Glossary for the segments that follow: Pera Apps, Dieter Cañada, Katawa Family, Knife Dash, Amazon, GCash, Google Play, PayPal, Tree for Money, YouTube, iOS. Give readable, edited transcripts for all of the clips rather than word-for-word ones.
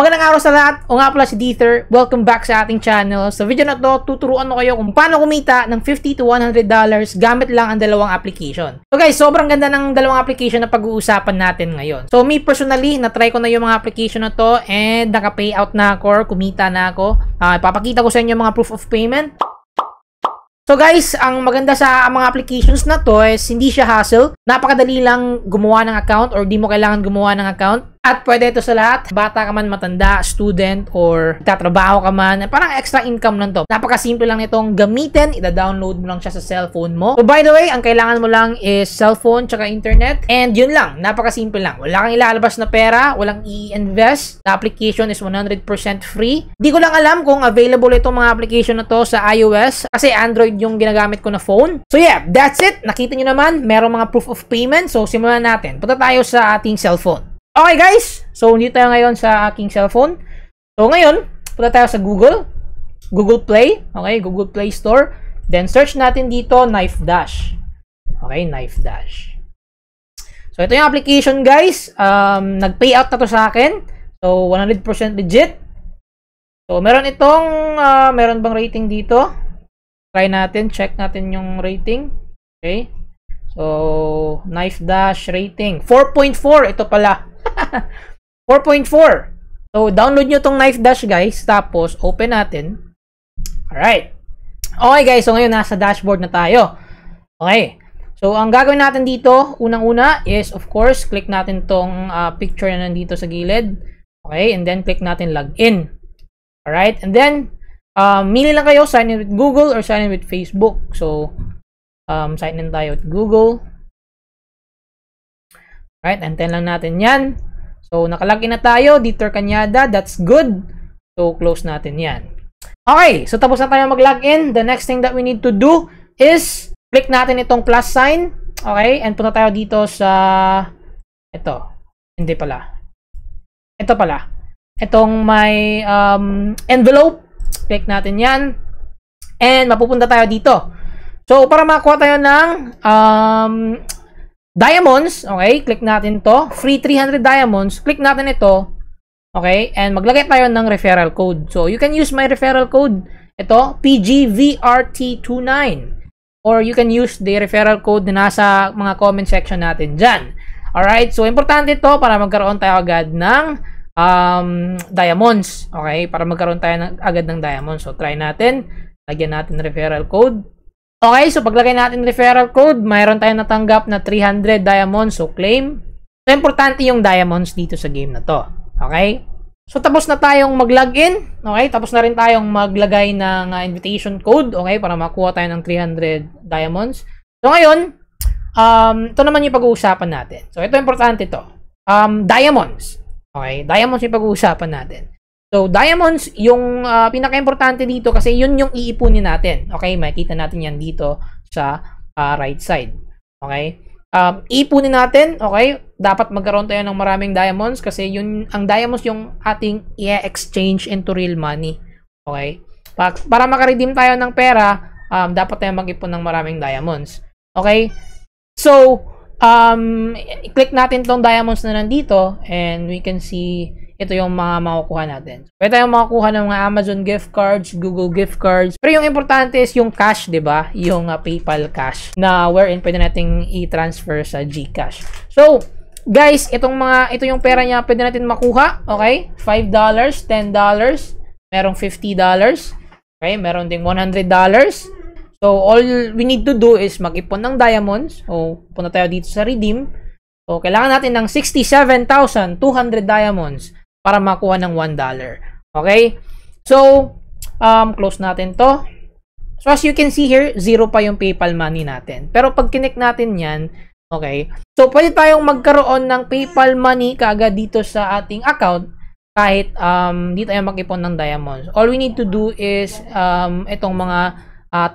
Magandang araw sa lahat, o nga pala si Dieter, welcome back sa ating channel. Sa video na to, tuturuan ko kayo kung paano kumita ng $50 to $100 gamit lang ang dalawang application. So guys, sobrang ganda ng dalawang application na pag-uusapan natin ngayon. So me personally, na-try ko na yung mga application na to and naka-payout na ako or kumita na ako. Ipapakita ko sa inyo mga proof of payment. So guys, ang maganda sa mga applications na to is hindi siya hassle. Napakadali lang gumawa ng account or di mo kailangan gumawa ng account. At pwede ito sa lahat. Bata ka man, matanda, student, or tatrabaho ka man. Parang extra income lang to. Napakasimple lang itong gamitin. Ida-download mo lang siya sa cellphone mo. So by the way, ang kailangan mo lang is cellphone tsaka internet. And yun lang. Napakasimple lang. Wala kang ilalabas na pera. Walang i-invest. The application is 100% free. Di ko lang alam kung available itong mga application na to sa iOS. Kasi Android yung ginagamit ko na phone. So yeah, that's it. Nakita nyo naman, merong mga proof of payment. So simulan natin. Punta tayo sa ating cellphone. Okay guys, so dito tayo ngayon sa aking cellphone. So ngayon, punta tayo sa Google Play. Okay, Google Play Store. Then search natin dito, Knife Dash. Okay, Knife Dash. So ito yung application guys. Nag-payout na to sa akin. So 100% legit. So meron itong, meron bang rating dito? Try natin, check natin yung rating. Okay. So, Knife Dash rating. 4.4. Ito pala. 4.4. So, download nyo tong Knife Dash, guys. Tapos, open natin. Alright. Okay, guys. So, ngayon, nasa dashboard na tayo. Okay. So, ang gagawin natin dito, unang-una, is, of course, click natin tong picture na nandito sa gilid. Okay. And then, click natin login. Alright. And then, mili lang kayo, sign in with Google or sign in with Facebook. So, sign in tayo at Google. Right, antayin lang natin yan. So, nakalagin na tayo. Dieter Cañada, that's good. So, close natin yan. Okay, so tapos na tayo mag-login. The next thing that we need to do is click natin itong plus sign. Okay, and punta tayo dito sa ito. Hindi pala. Ito pala. Itong may envelope. Click natin yan. And mapupunta tayo dito. So, para makakuha tayo ng diamonds, okay, click natin to. Free 300 diamonds. Click natin ito. Okay, and maglagay tayo ng referral code. So, you can use my referral code. Ito, PGVRT29. Or you can use the referral code na nasa mga comment section natin dyan. Alright, so importante ito para magkaroon tayo agad ng diamonds. Okay, para magkaroon tayo agad ng diamonds. So, try natin. Lagyan natin referral code. Okay, so paglagay natin referral code, mayroon tayong natanggap na 300 diamonds, so claim. So, importante yung diamonds dito sa game na to. Okay? So, tapos na tayong mag-login. Okay? Tapos na rin tayong maglagay ng invitation code, okay? Para makuha tayo ng 300 diamonds. So, ngayon, ito naman yung pag-uusapan natin. So, ito importante to. Diamonds. Okay? Diamonds yung pag-uusapan natin. So, diamonds, yung pinaka-importante dito kasi yun yung iipunin natin. Okay, makikita natin yan dito sa right side. Okay, iipunin natin, okay, dapat magkaroon tayo ng maraming diamonds kasi yun, ang diamonds yung ating i-exchange into real money. Okay, para makaredeem tayo ng pera, dapat tayo mag-ipon ng maraming diamonds. Okay, so, i-click natin tong diamonds na nandito and we can see ito yung mga makukuha natin. Pwede tayong makukuha ng mga Amazon gift cards, Google gift cards. Pero yung importante is yung cash, di ba? Yung PayPal cash na wherein pwede nating i-transfer sa GCash. So, guys, ito yung pera niya pwede natin makuha. Okay? $5, $10, merong $50. Okay? Meron ding $100. So, all we need to do is mag-ipon ng diamonds. So, punta tayo dito sa redeem. So, kailangan natin ng 67,200 diamonds para makuha ng $1. Okay? So, close natin to. So, as you can see here, zero pa yung PayPal money natin. Pero, pag kinik natin yan, okay? So, pwede tayong magkaroon ng PayPal money kaagad dito sa ating account kahit di tayo mag-ipon ng diamonds. All we need to do is itong mga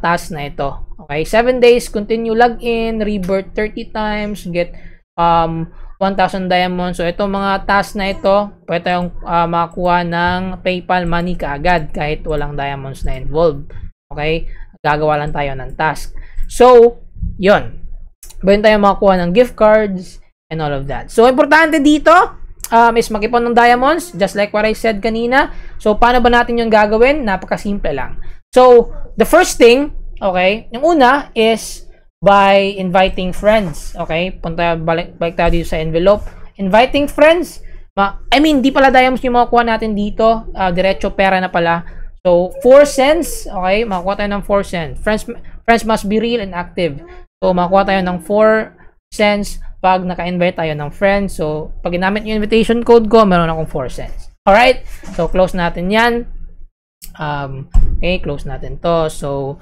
tasks na ito. Okay? 7 days, continue login, rebirth 30 times, get 1,000 diamonds. So, itong mga tasks na ito, pwede tayong makakuha ng PayPal money kaagad kahit walang diamonds na involved. Okay? Gagawa lang tayo ng task. So, yun. Pwede tayong makakuha ng gift cards and all of that. So, importante dito, is mag-ipon ng diamonds, just like what I said kanina. So, paano ba natin yung gagawin? Napakasimple lang. So, the first thing, okay, yung una is by inviting friends. Okay, punta, balik tayo dito sa envelope. Inviting friends. I mean, di pala diamonds yung makukuha natin dito. Diretso pera na pala. So, 4 cents. Okay, makukuha tayo ng 4 cents. Friends must be real and active. So, makukuha tayo ng 4 cents pag naka-invite tayo ng friends. So, pag ginamit yung invitation code ko, meron akong 4 cents. Alright? So, close natin yan. Okay, close natin to. So,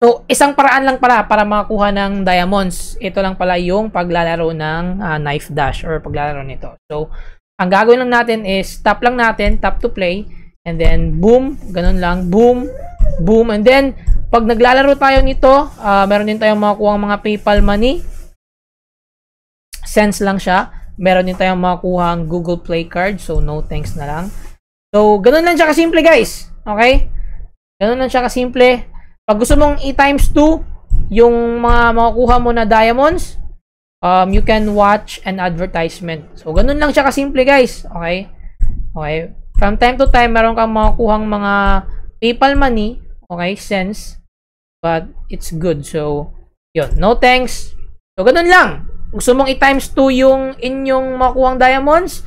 so, isang paraan lang pala para makakuha ng diamonds. Ito lang pala yung paglalaro ng Knife Dash or paglalaro nito. So, ang gagawin lang natin is tap lang natin, tap to play. And then, boom. Ganun lang. Boom. Boom. And then, pag naglalaro tayo nito, meron din tayong makakuha ng mga PayPal money. Cents lang siya. Meron din tayong makakuha ng Google Play card. So, no thanks na lang. So, ganun lang siya kasimple, guys. Okay? Ganun lang siya kasimple. Pag gusto mong i-times 2 yung mga makukuha mo na diamonds, you can watch an advertisement. So, ganun lang siya kasimple, guys. Okay? Okay? From time to time, meron kang makukuhang mga PayPal money. Okay? Cents. But, it's good. So, yun. No thanks. So, ganun lang. Gusto mong i-times 2 yung inyong makukuhang diamonds,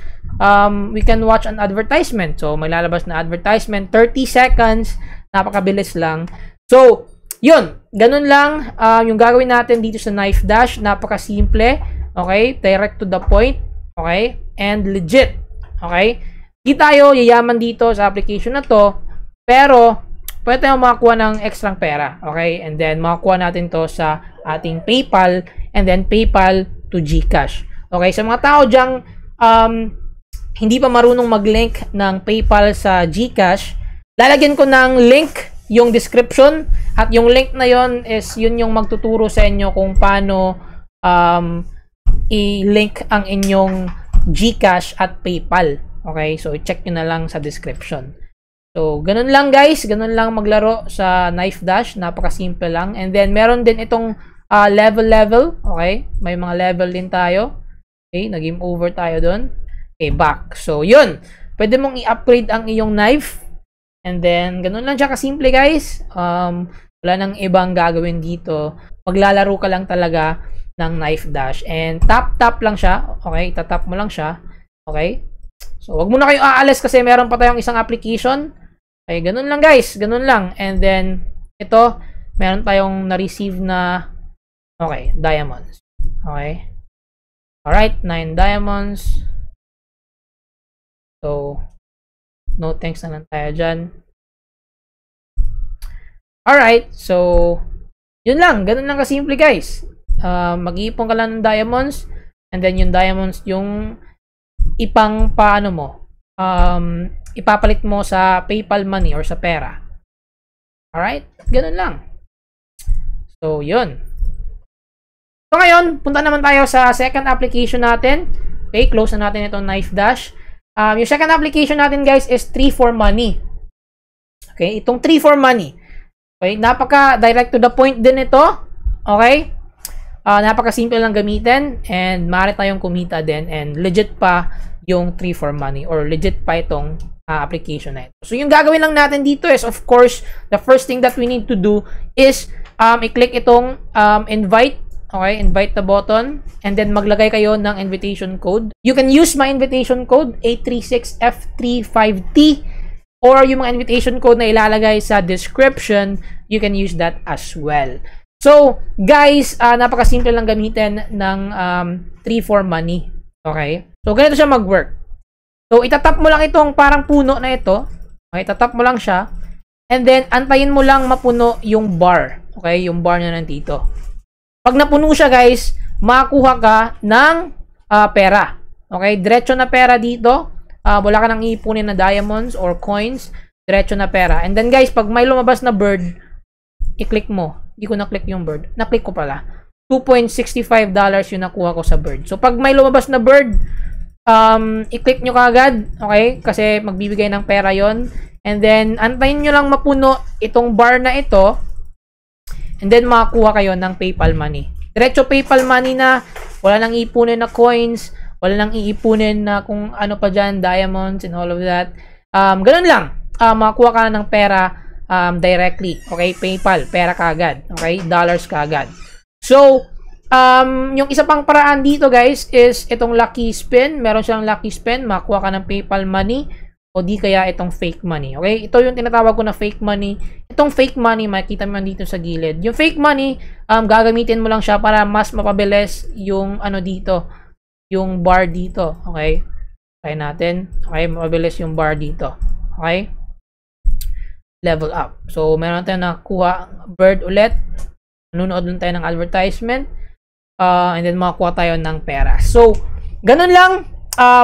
we can watch an advertisement. So, may lalabas na advertisement. 30 seconds. Napakabilis lang. So, yun. Ganun lang yung gagawin natin dito sa Knife Dash. Napakasimple. Okay? Direct to the point. Okay? And legit. Okay? Di tayo yayaman dito sa application na to. Pero, pwede tayong makakuha ng extrang pera. Okay? And then, makakuha natin to sa ating PayPal. And then, PayPal to GCash. Okay? Sa mga tao dyang hindi pa marunong mag-link ng PayPal sa GCash, lalagyan ko ng link yung description, at yung link na yon is yun yung magtuturo sa inyo kung paano i-link ang inyong GCash at PayPal. Okay, so i-check nyo na lang sa description. So, ganun lang, guys. Ganun lang maglaro sa Knife Dash. Napakasimple lang. And then, meron din itong level. Okay, may mga level din tayo. Okay, nag-game over tayo dun. Okay, back. So, yun. Pwede mong i-upgrade ang iyong knife. And then, ganun lang siya kasimple, guys. Wala nang ibang gagawin dito. Maglalaro ka lang talaga ng Knife Dash. And tap-tap lang siya. Okay? Itatap mo lang siya. Okay? So, wag muna kayo aalis kasi meron pa tayong isang application. Okay, ganun lang, guys. Ganun lang. And then, ito, meron tayong na-receive na, okay, diamonds. Okay? Alright, 9 diamonds. So, no thanks na lang tayo dyan. Alright, so, yun lang. Ganun lang kasimple, guys. Mag-iipon ka lang ng diamonds, and then yung diamonds, yung ipang paano mo, ipapalit mo sa PayPal money or sa pera. Alright, ganun lang. So, yun. So, ngayon, punta naman tayo sa second application natin. Okay, close na natin itong Knife Dash. Yung second application natin, guys, is Tree for Money. Okay, itong Tree for Money. Okay, napaka direct to the point din ito. Okay? Napaka simple lang gamitin and maaari tayong kumita din, and legit pa yung Tree for Money or legit pa itong application na ito. So, yung gagawin lang natin dito is, of course, the first thing that we need to do is i-click itong invite. Okay, invite the button, and then maglagay kayo ng invitation code. You can use my invitation code 836F35T, or yung mga invitation code na ilalagay sa description, you can use that as well. So, guys, napakasimple lang gamitin ng Tree for Money. Okay? So, ganito siya mag-work. So, itatap mo lang itong parang puno na ito. Okay, itatap mo lang siya, and then antayin mo lang mapuno yung bar. Okay, yung bar na nandito. Pag napuno siya, guys, makakuha ka ng pera. Okay? Diretso na pera dito. Wala ka nang iipunin na diamonds or coins. Diretso na pera. And then, guys, pag may lumabas na bird, i-click mo. Hindi ko na-click yung bird. Na-click ko pala. $2.65 yung nakuha ko sa bird. So, pag may lumabas na bird, i-click nyo kaagad. Okay? Kasi magbibigay ng pera yon. And then, antayin nyo lang mapuno itong bar na ito. And then, makakuha kayo ng PayPal money. Diretso PayPal money na, wala nang ipunin na coins, wala nang iipunin na kung ano pa dyan, diamonds and all of that. Ganun lang, makuha ka ng pera directly, okay? PayPal, pera kaagad, okay? Dollars kaagad. So, yung isa pang paraan dito guys is itong lucky spin. Meron siyang lucky spin, makuha ka ng PayPal money o di kaya itong fake money, okay? Ito yung tinatawag ko na fake money. Itong fake money, makikita mo dito sa gilid. Yung fake money, gagamitin mo lang siya para mas mapabilis yung ano dito, yung bar dito, okay? Try natin, okay? Mapabilis yung bar dito, okay? Level up. So, meron tayo nakuha bird ulit. Nunood lang tayo ng advertisement. And then, makakuha tayo ng pera. So, ganun lang.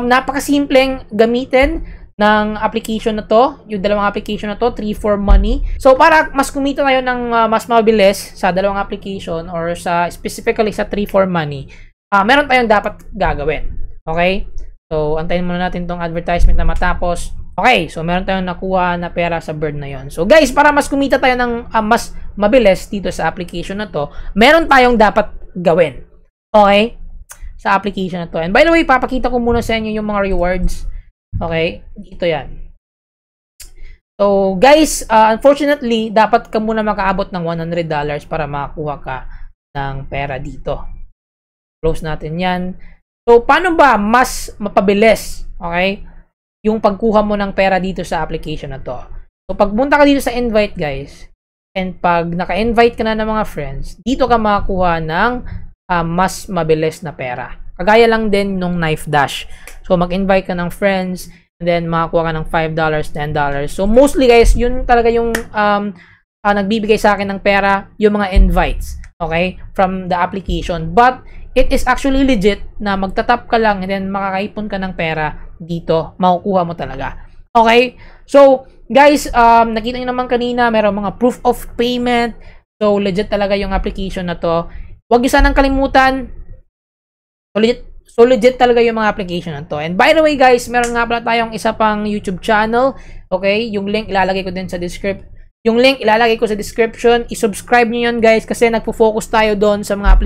Napakasimpleng gamitin ng application na to, yung dalawang application na to, Tree for Money. So, para mas kumita tayo ng mas mabilis sa dalawang application or sa specifically sa Tree for Money, meron tayong dapat gagawin. Okay? So, antayin muna natin tong advertisement na matapos. Okay, so meron tayong nakuha na pera sa bird na yon. So, guys, para mas kumita tayo ng mas mabilis dito sa application na to, meron tayong dapat gawin. Okay? Sa application na to. And by the way, papakita ko muna sa inyo yung mga rewards. Okay, dito yan. So, guys, unfortunately, dapat ka muna makaabot ng $100 para makakuha ka ng pera dito. Close natin yan. So, paano ba mas mapabilis, okay, yung pagkuha mo ng pera dito sa application na to? So, pagpunta ka dito sa invite, guys, and pag naka-invite ka na ng mga friends, dito ka makakuha ng mas mabilis na pera. Kagaya lang din nung Knife Dash. So, mag-invite ka ng friends, and then makakuha ka ng $5, $10. So, mostly guys, yun talaga yung nagbibigay sa akin ng pera, yung mga invites, okay, from the application. But, it is actually legit na magtatap ka lang and then makakaipon ka ng pera dito. Makukuha mo talaga. Okay? So, guys, nakita nyo naman kanina, meron mga proof of payment. So, legit talaga yung application na to. Huwag nyo sanang kalimutan, so legit talaga yung mga application na to. And by the way guys, meron nga pala tayong isa pang YouTube channel. Okay, yung link ilalagay ko din sa description. Yung link ilalagay ko sa description. I-subscribe nyo yun guys kasi nagpo-focus tayo doon sa mga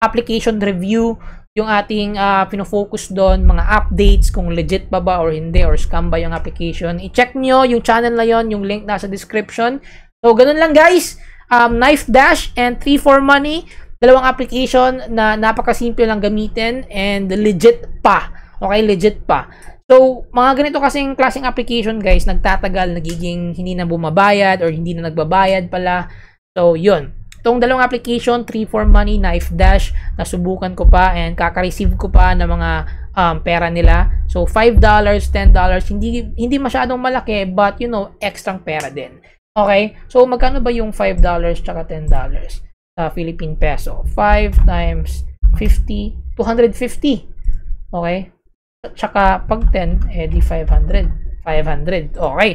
application review. Yung ating pinofocus doon, mga updates kung legit pa ba or hindi or scam ba yung application. I-check nyo yung channel na yon, yung link nasa description. So ganun lang guys, Knife Dash and Tree for Money. Dalawang application na napakasimple lang gamitin and legit pa. Okay, legit pa. So, mga ganito kasing klaseng application guys, nagtatagal, nagiging hindi na bumabayad or hindi na nagbabayad pala. So, yun. Itong dalawang application, Tree for Money, Knife Dash, nasubukan ko pa and kaka-receive ko pa ng mga pera nila. So, $5, $10, hindi masyadong malaki but you know, extra pera din. Okay? So, magkano ba yung $5 tsaka $10? Sa Philippine peso. 5 times 50, 250. Okay? Tsaka pag 10, edi 500. 500. Okay.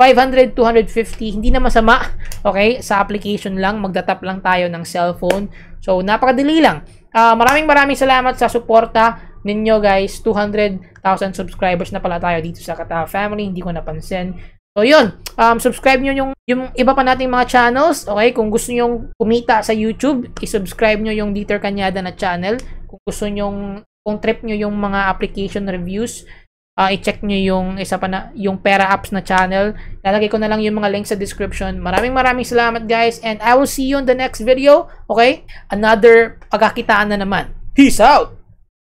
500, 250. Hindi na masama. Okay? Sa application lang. Magdatap lang tayo ng cellphone. So, napakadali lang. Maraming salamat sa suporta ninyo guys. 200,000 subscribers na pala tayo dito sa Katawa Family. Hindi ko napansin. So, yun. Subscribe nyo yung iba pa nating mga channels. Okay? Kung gusto nyo kumita sa YouTube, isubscribe nyo yung Dieter Cañada na channel. Kung gusto nyo, kung trip nyo yung mga application reviews, i-check nyo yung isa pa na, yung Pera Apps na channel. Lalagay ko na lang yung mga links sa description. Maraming salamat guys. And I will see you on the next video. Okay? Another pagkakitaan na naman. Peace out!